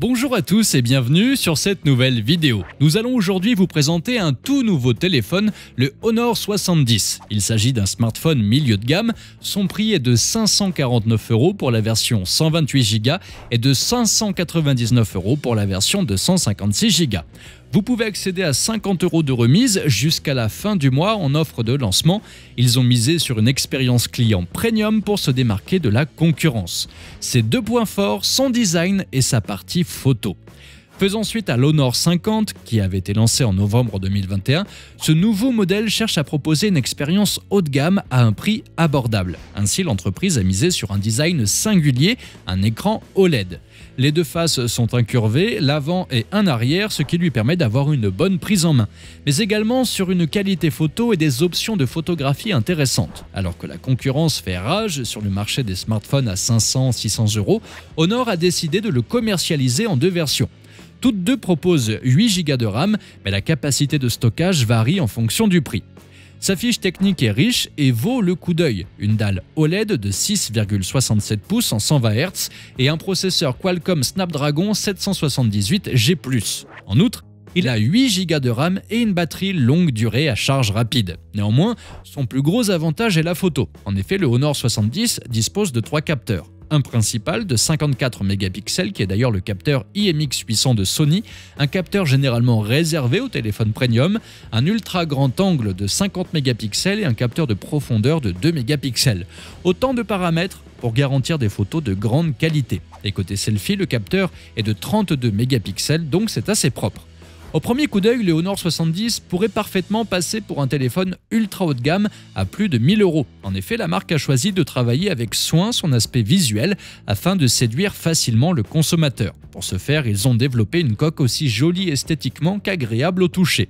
Bonjour à tous et bienvenue sur cette nouvelle vidéo. Nous allons aujourd'hui vous présenter un tout nouveau téléphone, le Honor 70. Il s'agit d'un smartphone milieu de gamme. Son prix est de 549 € pour la version 128 Go et de 599 € pour la version 256 Go. Vous pouvez accéder à 50 € de remise jusqu'à la fin du mois en offre de lancement. Ils ont misé sur une expérience client premium pour se démarquer de la concurrence. Ses deux points forts, son design et sa partie photo. Faisant suite à l'Honor 50, qui avait été lancé en novembre 2021, ce nouveau modèle cherche à proposer une expérience haut de gamme à un prix abordable. Ainsi, l'entreprise a misé sur un design singulier, un écran OLED. Les deux faces sont incurvées, l'avant et un arrière, ce qui lui permet d'avoir une bonne prise en main, mais également sur une qualité photo et des options de photographie intéressantes. Alors que la concurrence fait rage sur le marché des smartphones à 500-600 €, Honor a décidé de le commercialiser en deux versions. Toutes deux proposent 8 Go de RAM, mais la capacité de stockage varie en fonction du prix. Sa fiche technique est riche et vaut le coup d'œil. Une dalle OLED de 6,67 pouces en 120 Hz et un processeur Qualcomm Snapdragon 778G+. En outre, il a 8 Go de RAM et une batterie longue durée à charge rapide. Néanmoins, son plus gros avantage est la photo. En effet, le Honor 70 dispose de 3 capteurs. Un principal de 54 mégapixels qui est d'ailleurs le capteur IMX800 de Sony, un capteur généralement réservé aux téléphones premium, un ultra grand angle de 50 mégapixels et un capteur de profondeur de 2 mégapixels. Autant de paramètres pour garantir des photos de grande qualité. Et côté selfie, le capteur est de 32 mégapixels, donc c'est assez propre. Au premier coup d'œil, le Honor 70 pourrait parfaitement passer pour un téléphone ultra haut de gamme à plus de 1000 €. En effet, la marque a choisi de travailler avec soin son aspect visuel afin de séduire facilement le consommateur. Pour ce faire, ils ont développé une coque aussi jolie esthétiquement qu'agréable au toucher.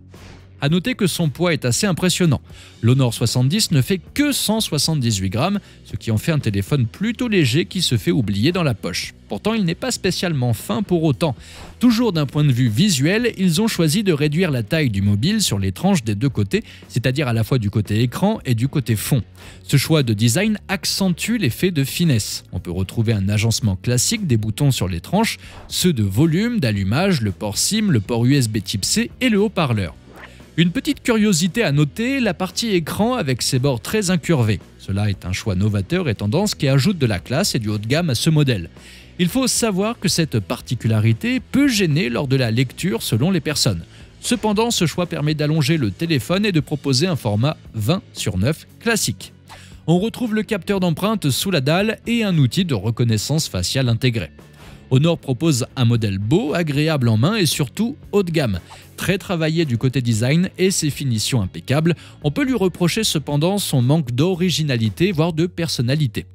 A noter que son poids est assez impressionnant. L'Honor 70 ne fait que 178 grammes, ce qui en fait un téléphone plutôt léger qui se fait oublier dans la poche. Pourtant, il n'est pas spécialement fin pour autant. Toujours d'un point de vue visuel, ils ont choisi de réduire la taille du mobile sur les tranches des deux côtés, c'est-à-dire à la fois du côté écran et du côté fond. Ce choix de design accentue l'effet de finesse. On peut retrouver un agencement classique des boutons sur les tranches, ceux de volume, d'allumage, le port SIM, le port USB type C et le haut-parleur. Une petite curiosité à noter, la partie écran avec ses bords très incurvés. Cela est un choix novateur et tendance qui ajoute de la classe et du haut de gamme à ce modèle. Il faut savoir que cette particularité peut gêner lors de la lecture selon les personnes. Cependant, ce choix permet d'allonger le téléphone et de proposer un format 20:9 classique. On retrouve le capteur d'empreinte sous la dalle et un outil de reconnaissance faciale intégré. Honor propose un modèle beau, agréable en main et surtout haut de gamme. Très travaillé du côté design et ses finitions impeccables, on peut lui reprocher cependant son manque d'originalité, voire de personnalité.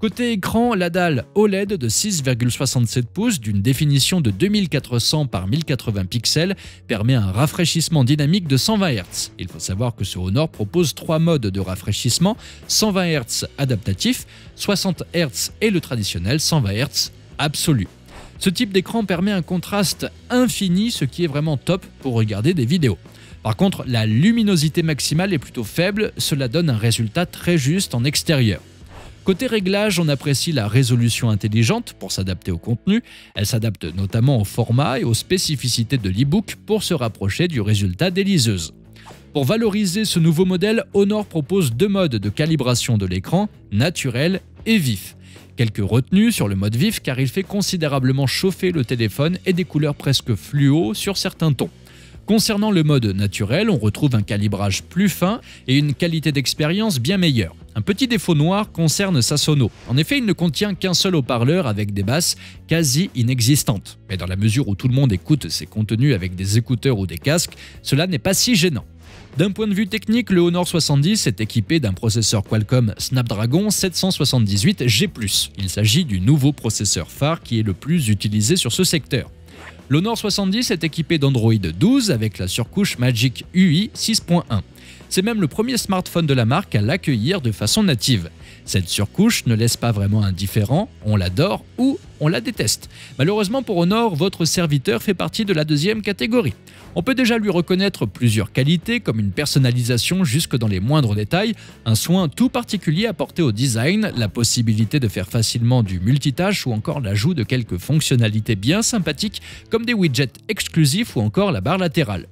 Côté écran, la dalle OLED de 6,67 pouces d'une définition de 2400 par 1080 pixels permet un rafraîchissement dynamique de 120 Hz. Il faut savoir que ce Honor propose 3 modes de rafraîchissement, 120 Hz adaptatif, 60 Hz et le traditionnel 120 Hz absolu. Ce type d'écran permet un contraste infini, ce qui est vraiment top pour regarder des vidéos. Par contre, la luminosité maximale est plutôt faible, cela donne un résultat très juste en extérieur. Côté réglage, on apprécie la résolution intelligente pour s'adapter au contenu. Elle s'adapte notamment au format et aux spécificités de l'e-book pour se rapprocher du résultat des liseuses. Pour valoriser ce nouveau modèle, Honor propose 2 modes de calibration de l'écran, naturel et vif. Quelques retenues sur le mode vif car il fait considérablement chauffer le téléphone et des couleurs presque fluo sur certains tons. Concernant le mode naturel, on retrouve un calibrage plus fin et une qualité d'expérience bien meilleure. Un petit défaut noir concerne sa sono. En effet, il ne contient qu'un seul haut-parleur avec des basses quasi inexistantes. Mais dans la mesure où tout le monde écoute ses contenus avec des écouteurs ou des casques, cela n'est pas si gênant. D'un point de vue technique, le Honor 70 est équipé d'un processeur Qualcomm Snapdragon 778G+. Il s'agit du nouveau processeur phare qui est le plus utilisé sur ce secteur. L'Honor 70 est équipé d'Android 12 avec la surcouche Magic UI 6.1. C'est même le premier smartphone de la marque à l'accueillir de façon native. Cette surcouche ne laisse pas vraiment indifférent, on l'adore ou on la déteste. Malheureusement pour Honor, votre serviteur fait partie de la deuxième catégorie. On peut déjà lui reconnaître plusieurs qualités comme une personnalisation jusque dans les moindres détails, un soin tout particulier apporté au design, la possibilité de faire facilement du multitâche ou encore l'ajout de quelques fonctionnalités bien sympathiques comme des widgets exclusifs ou encore la barre latérale.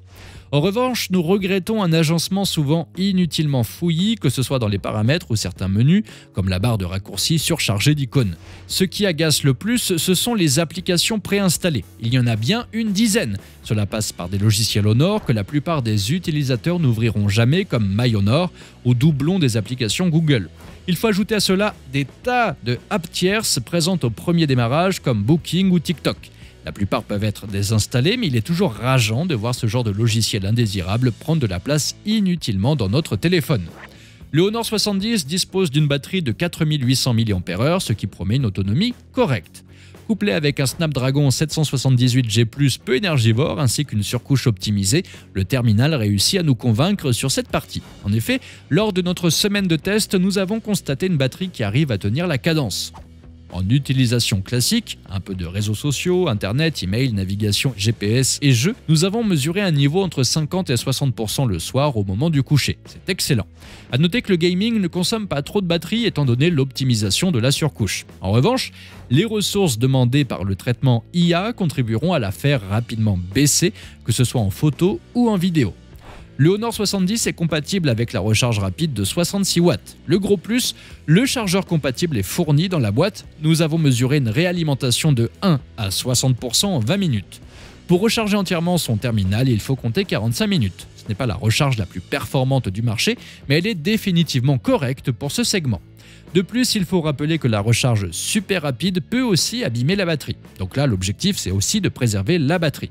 En revanche, nous regrettons un agencement souvent inutilement fouillis, que ce soit dans les paramètres ou certains menus, comme la barre de raccourci surchargée d'icônes. Ce qui agace le plus, ce sont les applications préinstallées. Il y en a bien une dizaine. Cela passe par des logiciels Honor que la plupart des utilisateurs n'ouvriront jamais, comme My Honor ou doublons des applications Google. Il faut ajouter à cela des tas de apps tierces présentes au premier démarrage, comme Booking ou TikTok. La plupart peuvent être désinstallés, mais il est toujours rageant de voir ce genre de logiciel indésirable prendre de la place inutilement dans notre téléphone. Le Honor 70 dispose d'une batterie de 4800 mAh, ce qui promet une autonomie correcte. Couplé avec un Snapdragon 778G+, peu énergivore, ainsi qu'une surcouche optimisée, le terminal réussit à nous convaincre sur cette partie. En effet, lors de notre semaine de test, nous avons constaté une batterie qui arrive à tenir la cadence. En utilisation classique, un peu de réseaux sociaux, internet, email, navigation, GPS et jeux, nous avons mesuré un niveau entre 50 et 60% le soir au moment du coucher. C'est excellent. A noter que le gaming ne consomme pas trop de batterie étant donné l'optimisation de la surcouche. En revanche, les ressources demandées par le traitement IA contribueront à la faire rapidement baisser, que ce soit en photo ou en vidéo. Le Honor 70 est compatible avec la recharge rapide de 66 watts. Le gros plus, le chargeur compatible est fourni dans la boîte. Nous avons mesuré une réalimentation de 1 à 60% en 20 minutes. Pour recharger entièrement son terminal, il faut compter 45 minutes. Ce n'est pas la recharge la plus performante du marché, mais elle est définitivement correcte pour ce segment. De plus, il faut rappeler que la recharge super rapide peut aussi abîmer la batterie. Donc là, l'objectif, c'est aussi de préserver la batterie.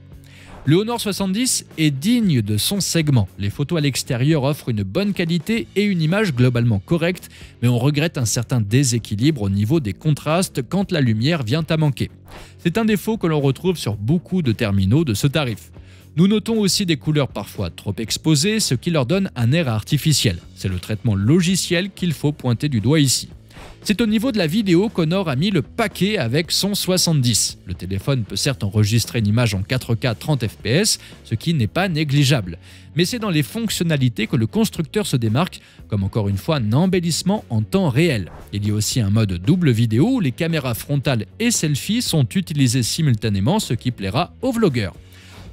Le Honor 70 est digne de son segment. Les photos à l'extérieur offrent une bonne qualité et une image globalement correcte, mais on regrette un certain déséquilibre au niveau des contrastes quand la lumière vient à manquer. C'est un défaut que l'on retrouve sur beaucoup de terminaux de ce tarif. Nous notons aussi des couleurs parfois trop exposées, ce qui leur donne un air artificiel. C'est le traitement logiciel qu'il faut pointer du doigt ici. C'est au niveau de la vidéo qu'Honor a mis le paquet avec son 70. Le téléphone peut certes enregistrer une image en 4K 30 fps, ce qui n'est pas négligeable. Mais c'est dans les fonctionnalités que le constructeur se démarque, comme encore une fois un embellissement en temps réel. Il y a aussi un mode double vidéo où les caméras frontales et selfie sont utilisées simultanément, ce qui plaira aux vlogueurs.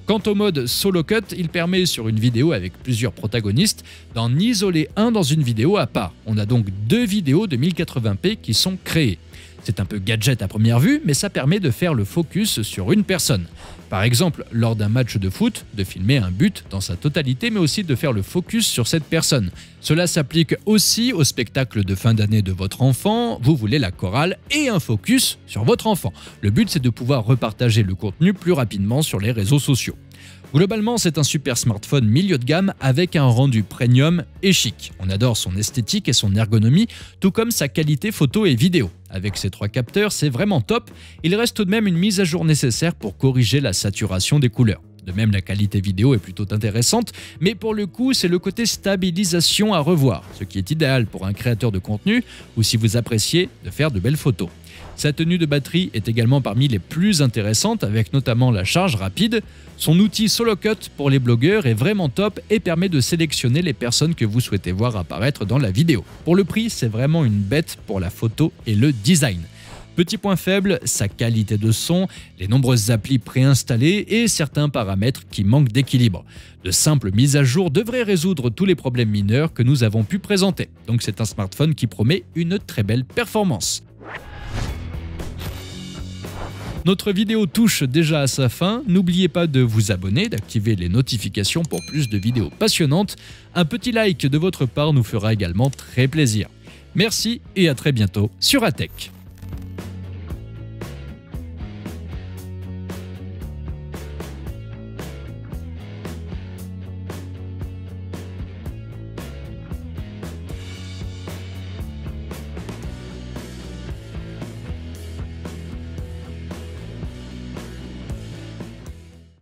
Quant au mode SoloCut, il permet sur une vidéo avec plusieurs protagonistes d'en isoler un dans une vidéo à part. On a donc deux vidéos de 1080p qui sont créées. C'est un peu gadget à première vue, mais ça permet de faire le focus sur une personne. Par exemple, lors d'un match de foot, de filmer un but dans sa totalité, mais aussi de faire le focus sur cette personne. Cela s'applique aussi au spectacle de fin d'année de votre enfant. Vous voulez la chorale et un focus sur votre enfant. Le but, c'est de pouvoir repartager le contenu plus rapidement sur les réseaux sociaux. Globalement, c'est un super smartphone milieu de gamme avec un rendu premium et chic. On adore son esthétique et son ergonomie, tout comme sa qualité photo et vidéo. Avec ces trois capteurs, c'est vraiment top. Il reste tout de même une mise à jour nécessaire pour corriger la saturation des couleurs. De même, la qualité vidéo est plutôt intéressante, mais pour le coup, c'est le côté stabilisation à revoir, ce qui est idéal pour un créateur de contenu ou si vous appréciez de faire de belles photos. Sa tenue de batterie est également parmi les plus intéressantes, avec notamment la charge rapide. Son outil SoloCut pour les blogueurs est vraiment top et permet de sélectionner les personnes que vous souhaitez voir apparaître dans la vidéo. Pour le prix, c'est vraiment une bête pour la photo et le design. Petit point faible, sa qualité de son, les nombreuses applis préinstallées et certains paramètres qui manquent d'équilibre. De simples mises à jour devraient résoudre tous les problèmes mineurs que nous avons pu présenter. Donc c'est un smartphone qui promet une très belle performance. Notre vidéo touche déjà à sa fin, n'oubliez pas de vous abonner, d'activer les notifications pour plus de vidéos passionnantes. Un petit like de votre part nous fera également très plaisir. Merci et à très bientôt sur aTech.